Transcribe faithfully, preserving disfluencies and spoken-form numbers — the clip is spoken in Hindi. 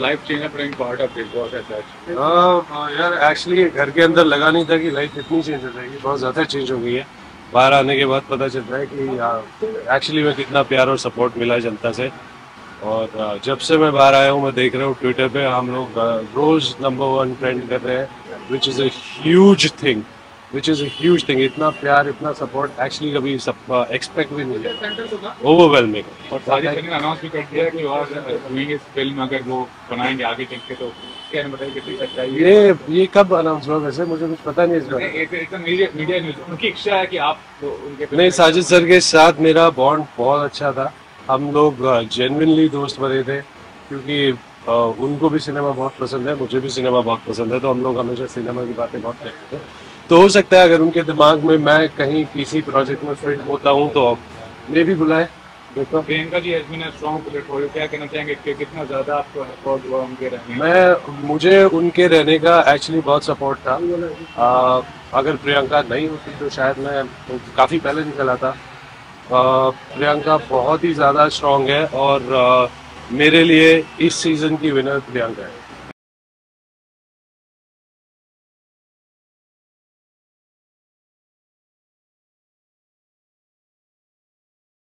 लाइफ चेंज अपना पार्ट ऑफ बिग बॉस है सच। हां यार एक्चुअली घर के अंदर लगा नहीं था कि लाइफ इतनी चेंज हो जाएगी, बहुत ज्यादा चेंज हो गई है। बाहर आने के बाद पता चलता है कि एक्चुअली मैं कितना प्यार और सपोर्ट मिला जनता से। और जब से मैं बाहर आया हूँ मैं देख रहा हूँ ट्विटर पे हम लोग रोज नंबर वन ट्रेंड कर रहे हैं, which is a huge thing which is a huge thing. इतना प्यार इतना सपोर्ट एक्चुअली कभी एक्सपेक्ट भी नहीं किया, ओवरवेलमिंग। और सारी चीज़ें अनाउंस भी कर दिया है कि और इस फिल्म अगर वो बनाएंगे आगे चल के, तो क्या बताइए कितनी सच्चाई है? ये ये कब अनाउंस हुआ वैसे मुझे कुछ पता नहीं इसका। मीडिया न्यूज़ उनकी इच्छा है कि आप उनके नहीं, साजिद सर के साथ मेरा बॉन्ड बहुत अच्छा था, हम लोग जेन्युइनली दोस्त बने थे क्योंकि आ, उनको भी सिनेमा बहुत पसंद है, मुझे भी सिनेमा बहुत पसंद है, तो हम लोग हमेशा सिनेमा की बातें बहुत करते थे। तो हो सकता है अगर उनके दिमाग में मैं कहीं किसी प्रोजेक्ट में फिट होता हूँ तो मैं भी बुलाए। देखो प्रियंका जी ने स्ट्रॉन्ग प्लेट हो, क्या कहना चाहेंगे कि कितना ज़्यादा आपको सपोर्ट हुआ उनके रहने? मैं मुझे उनके रहने का एक्चुअली बहुत सपोर्ट था। आ, अगर प्रियंका नहीं होती तो शायद मैं तो काफ़ी पहले निकल आता। प्रियंका बहुत ही ज़्यादा स्ट्रॉन्ग है और मेरे लिए इस सीज़न की विनर प्रियंका है।